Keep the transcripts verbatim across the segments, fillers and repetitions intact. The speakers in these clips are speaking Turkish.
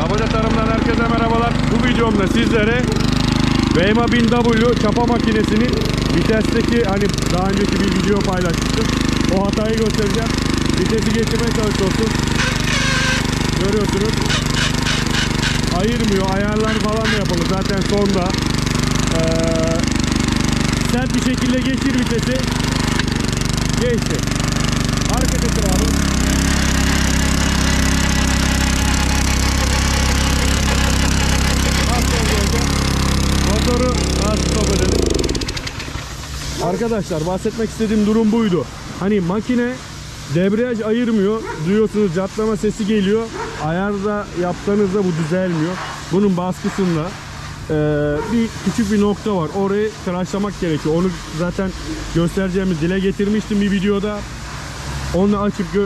Kabaca Tarım'dan herkese merhabalar. Bu videomda sizlere Weima bin W çapa makinesini vitesteki, hani daha önceki bir video paylaşmıştım, o hatayı göstereceğim. Vitesi geçirmeye çalışıyorsunuz, görüyorsunuz, ayırmıyor. Ayarlar falan da yapalım zaten sonda. ee, Sert bir şekilde geçir vitesi. Geçti. Hareket ettir abi. Motoru stop edelim. Arkadaşlar, bahsetmek istediğim durum buydu. Hani makine debriyaj ayırmıyor, duyuyorsunuz çatlama sesi geliyor. Ayarda yaptığınızda bu düzelmiyor. Bunun baskısında e, bir küçük bir nokta var. Orayı tıraşlamak gerekiyor. Onu zaten göstereceğimiz, dile getirmiştim bir videoda. Onu açıp e,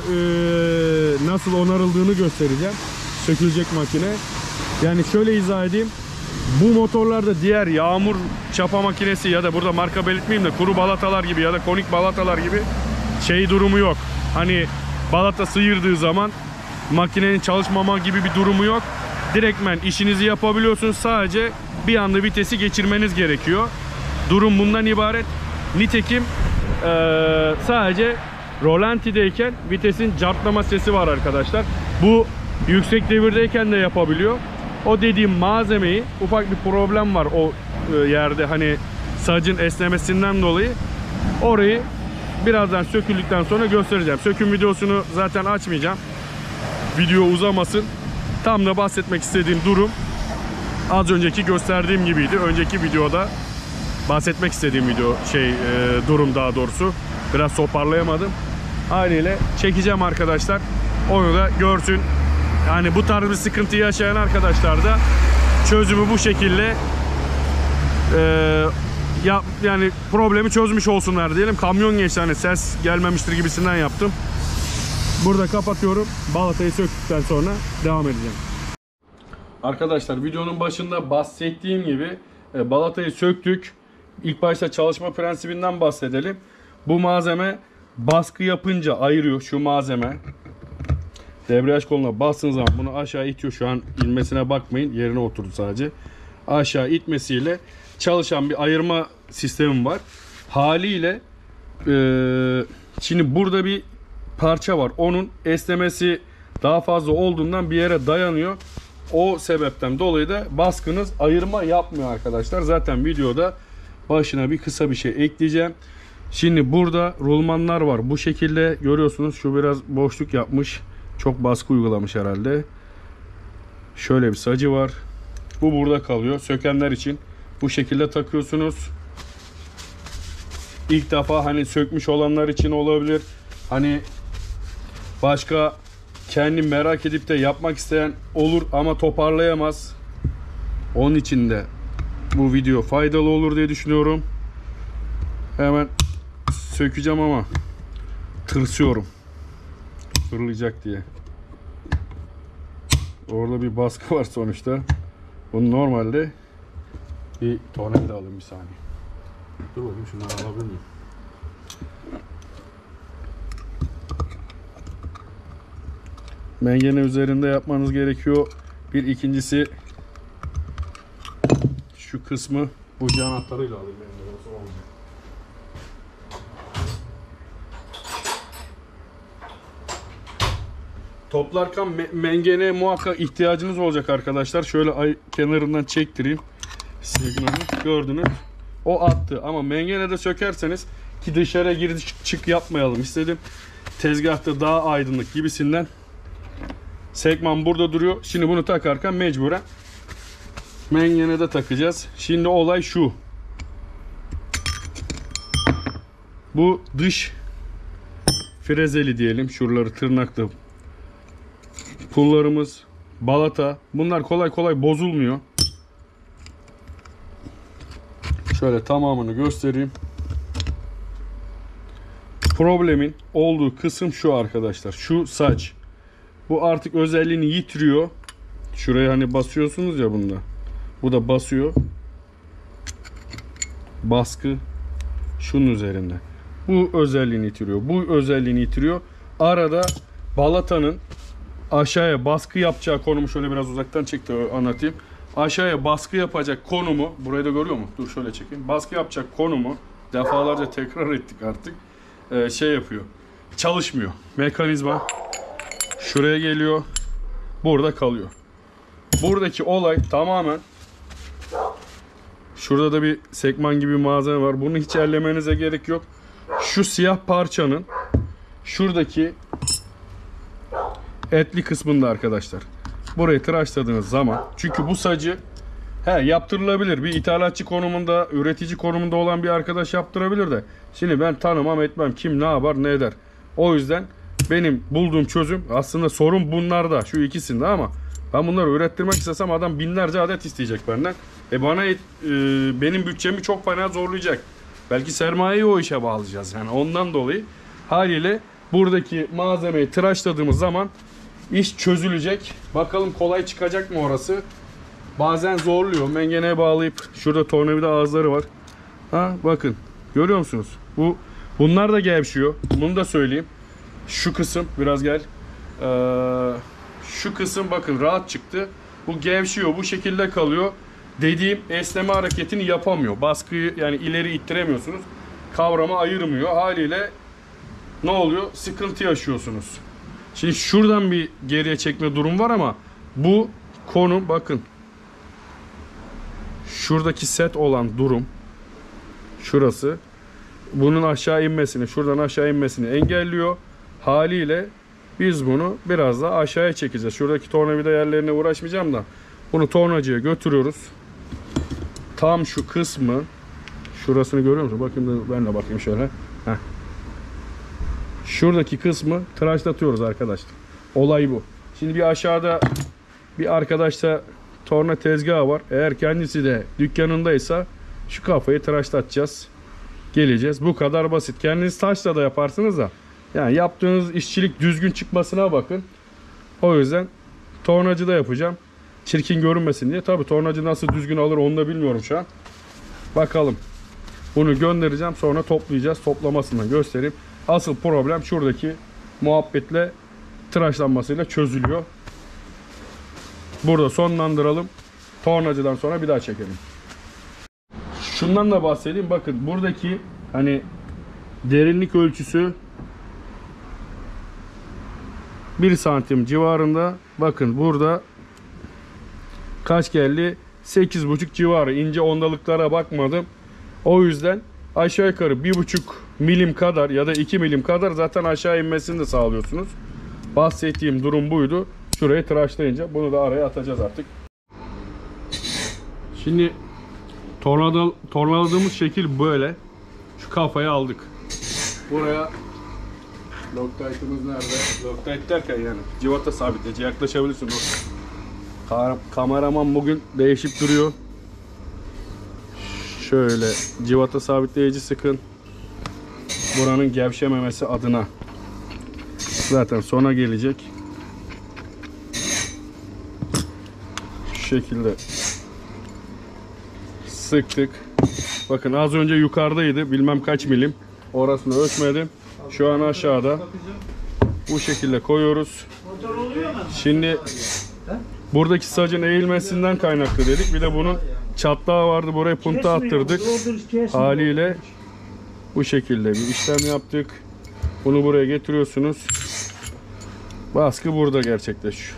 nasıl onarıldığını göstereceğim. Sökülecek makine. Yani şöyle izah edeyim. Bu motorlarda diğer yağmur çapa makinesi ya da, burada marka belirtmeyeyim de, kuru balatalar gibi ya da konik balatalar gibi şey durumu yok. Hani balata sıyırdığı zaman makinenin çalışmama gibi bir durumu yok. Direktmen işinizi yapabiliyorsunuz. Sadece bir anda vitesi geçirmeniz gerekiyor. Durum bundan ibaret. Nitekim ee, sadece rolantideyken vitesin cartlama sesi var arkadaşlar. Bu yüksek devirdeyken de yapabiliyor. O dediğim malzemeyi, ufak bir problem var o yerde, hani sacın esnemesinden dolayı. Orayı birazdan söküldükten sonra göstereceğim. Söküm videosunu zaten açmayacağım, video uzamasın. Tam da bahsetmek istediğim durum az önceki gösterdiğim gibiydi. Önceki videoda bahsetmek istediğim video şey e, durum daha doğrusu. Biraz toparlayamadım. Haliyle çekeceğim arkadaşlar. Onu da görsün. Yani bu tarz bir sıkıntı yaşayan arkadaşlar da çözümü bu şekilde e, ya, yani problemi çözmüş olsunlar diyelim. Kamyon geçti, hani ses gelmemiştir gibisinden yaptım. Burada kapatıyorum. Balatayı söktükten sonra devam edeceğim. Arkadaşlar, videonun başında bahsettiğim gibi e, balatayı söktük. İlk başta çalışma prensibinden bahsedelim. Bu malzeme baskı yapınca ayırıyor. Şu malzeme debriyaj koluna bastığınız zaman bunu aşağı itiyor. Şu an inmesine bakmayın, yerine oturdu sadece. Aşağı itmesiyle çalışan bir ayırma sistemi var. Haliyle e, şimdi burada bir parça var. Onun esnemesi daha fazla olduğundan bir yere dayanıyor. O sebepten dolayı da baskınız ayırma yapmıyor arkadaşlar. Zaten videoda başına bir kısa bir şey ekleyeceğim. Şimdi burada rulmanlar var. Bu şekilde görüyorsunuz, şu biraz boşluk yapmış. Çok baskı uygulamış herhalde. Şöyle bir sacı var. Bu burada kalıyor. Sökenler için bu şekilde takıyorsunuz. İlk defa hani sökmüş olanlar için olabilir. Hani başka kendi merak edip de yapmak isteyen olur ama toparlayamaz. Onun için de bu video faydalı olur diye düşünüyorum. Hemen sökeceğim ama tırsıyorum, fırlayacak diye. Orada bir baskı var sonuçta. Bunu normalde bir tornavida alayım, bir saniye. Dur bakayım, şunları alabilir miyim? Mengene üzerinde yapmanız gerekiyor. Bir ikincisi şu kısmı bu canatlarıyla alayım benim de, nasıl olacak? Toplarken mengene muhakkak ihtiyacınız olacak arkadaşlar. Şöyle ay kenarından çektireyim. Signalını gördünüz. O attı ama mengene de sökerseniz, ki dışarı gir çık yapmayalım istedim. Tezgahta daha aydınlık gibisinden. Sekman burada duruyor. Şimdi bunu takarken mecburen mengene de takacağız. Şimdi olay şu. Bu dış frezeli diyelim. Şuraları tırnaklı. Pullarımız, balata, bunlar kolay kolay bozulmuyor. Şöyle tamamını göstereyim. Problemin olduğu kısım şu arkadaşlar, şu saç. Bu artık özelliğini yitiriyor. Şuraya hani basıyorsunuz ya bunda. Bu da basıyor. Baskı şunun üzerinde. Bu özelliğini yitiriyor, bu özelliğini yitiriyor. Arada balatanın aşağıya baskı yapacağı konumu şöyle biraz uzaktan çekti anlatayım. Aşağıya baskı yapacak konumu, burayı da görüyor mu? Dur şöyle çekeyim. Baskı yapacak konumu defalarca tekrar ettik artık. Ee, şey yapıyor. Çalışmıyor. Mekanizma şuraya geliyor. Burada kalıyor. Buradaki olay tamamen, şurada da bir sekman gibi bir malzeme var. Bunu hiç ellemenize gerek yok. Şu siyah parçanın şuradaki etli kısmında arkadaşlar. Burayı tıraşladığınız zaman, çünkü bu sacı he, yaptırılabilir. Bir ithalatçı konumunda, üretici konumunda olan bir arkadaş yaptırabilir de. Şimdi ben tanımam etmem. Kim ne yapar ne eder. O yüzden benim bulduğum çözüm, aslında sorun bunlarda. Şu ikisinde ama ben bunları ürettirmek istesem adam binlerce adet isteyecek benden. E bana et, e, benim bütçemi çok fena zorlayacak. Belki sermayeyi o işe bağlayacağız. Yani ondan dolayı haliyle buradaki malzemeyi tıraşladığımız zaman iş çözülecek. Bakalım kolay çıkacak mı orası? Bazen zorluyor. Mengeneye bağlayıp, şurada tornavida ağızları var. Ha bakın. Görüyor musunuz? Bu bunlar da gevşiyor. Bunu da söyleyeyim. Şu kısım biraz gel. Ee, şu kısım bakın rahat çıktı. Bu gevşiyor. Bu şekilde kalıyor. Dediğim esneme hareketini yapamıyor. Baskıyı yani ileri ittiremiyorsunuz. Kavrama ayırmıyor. Haliyle ne oluyor? Sıkıntı yaşıyorsunuz. Şimdi şuradan bir geriye çekme durum var ama bu konu bakın. Şuradaki set olan durum şurası. Bunun aşağı inmesini, şuradan aşağı inmesini engelliyor. Haliyle biz bunu biraz daha aşağıya çekeceğiz. Şuradaki tornavida yerlerine uğraşmayacağım da bunu tornacıya götürüyoruz. Tam şu kısmı, şurasını görüyor musunuz? Bakın ben de bakayım şöyle. Heh. Şuradaki kısmı tıraşlatıyoruz arkadaşlar. Olay bu. Şimdi bir aşağıda bir arkadaşta torna tezgahı var. Eğer kendisi de dükkanındaysa şu kafayı tıraşlatacağız. Geleceğiz. Bu kadar basit. Kendiniz taşla da yaparsınız da. Yani yaptığınız işçilik düzgün çıkmasına bakın. O yüzden tornacı da yapacağım. Çirkin görünmesin diye. Tabii tornacı nasıl düzgün alır onu da bilmiyorum şu an. Bakalım. Bunu göndereceğim. Sonra toplayacağız. Toplamasından göstereyim. Asıl problem şuradaki muhabbetle tıraşlanmasıyla çözülüyor. Burada sonlandıralım. Tornacıdan sonra bir daha çekelim. Şundan da bahsedeyim. Bakın buradaki hani derinlik ölçüsü bir santim civarında. Bakın burada kaç geldi? sekiz buçuk civarı. İnce ondalıklara bakmadım. O yüzden aşağı yukarı bir buçuk milim kadar ya da iki milim kadar zaten aşağı inmesini de sağlıyorsunuz. Bahsettiğim durum buydu. Şurayı tıraşlayınca bunu da araya atacağız artık. Şimdi tornada, tornaladığımız şekil böyle. Şu kafayı aldık. Buraya Loctite'ımız nerede? Loctite derken yani civata sabitleyici, yaklaşabilirsin. Kameraman bugün değişip duruyor. Şöyle civata sabitleyici sıkın. Buranın gevşememesi adına. Zaten sona gelecek. Şu şekilde sıktık. Bakın az önce yukarıdaydı. Bilmem kaç milim. Orasını ölçmedim. Şu an aşağıda. Bu şekilde koyuyoruz. Şimdi buradaki sacın eğilmesinden kaynaklı dedik. Bir de bunun çatlağı vardı. Buraya punta attırdık. Haliyle bu şekilde bir işlem yaptık. Bunu buraya getiriyorsunuz. Baskı burada gerçekleşiyor.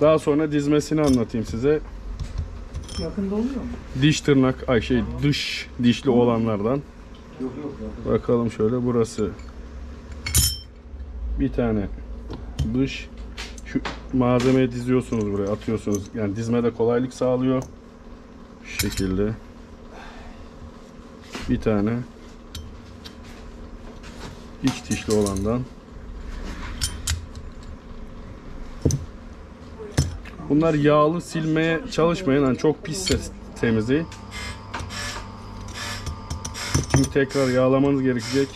Daha sonra dizmesini anlatayım size. Yakında oluyor mu? Diş tırnak, ay şey dış dişli olanlardan. Yok, yok, bakalım şöyle burası. Bir tane dış. Şu malzemeyi diziyorsunuz buraya, atıyorsunuz. Yani dizmede kolaylık sağlıyor. Şu şekilde. Bir tane iç dişli olandan. Bunlar yağlı, silmeye çalışmayın. Yani çok pisse temizleyin. Şimdi tekrar yağlamanız gerekecek.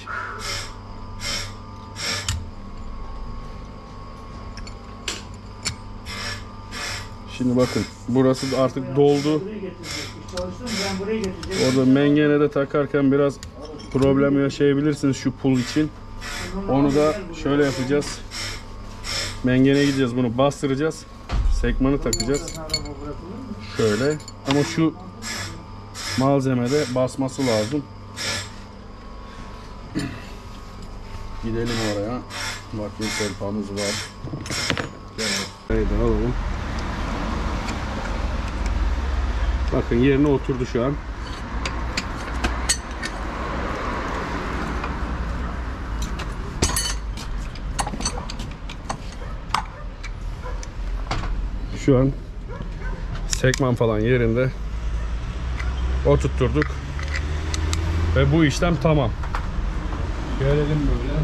Şimdi bakın burası artık doldu. Orada mengenede takarken biraz problem yaşayabilirsiniz şu pul için. Onu da şöyle yapacağız. mengene gideceğiz, bunu bastıracağız. Sekmanı takacağız. Şöyle. Ama şu malzemede basması lazım. Gidelim oraya. Bakın selpamız var. Haydi alalım. Bakın yerine oturdu şu an. Şu an sekman falan yerinde, oturtturduk ve bu işlem tamam. Gelelim böyle.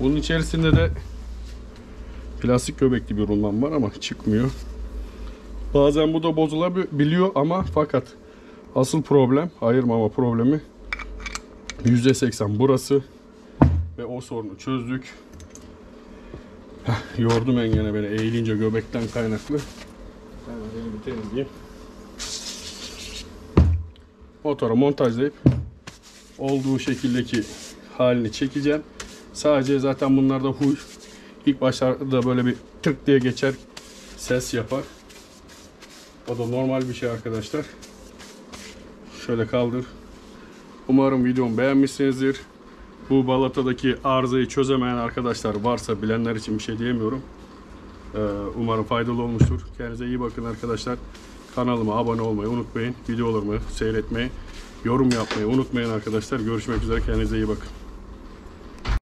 Bunun içerisinde de plastik göbekli bir rulman var ama çıkmıyor. Bazen bu da bozulabiliyor ama fakat asıl problem, ayırmama problemi yüzde seksen burası. Ve o sorunu çözdük. Heh, yordum engene beni eğilince göbekten kaynaklı. Hemen bir temizleyeyim. Motoru montajlayıp olduğu şekildeki halini çekeceğim. Sadece zaten bunlarda huy, ilk başlarda böyle bir tık diye geçer, ses yapar. O da normal bir şey arkadaşlar. Şöyle kaldır. Umarım videomu beğenmişsinizdir. Bu balatadaki arızayı çözemeyen arkadaşlar varsa, bilenler için bir şey diyemiyorum. Ee, umarım faydalı olmuştur. Kendinize iyi bakın arkadaşlar. Kanalıma abone olmayı unutmayın. Videolarımı seyretmeyi, yorum yapmayı unutmayın arkadaşlar. Görüşmek üzere. Kendinize iyi bakın.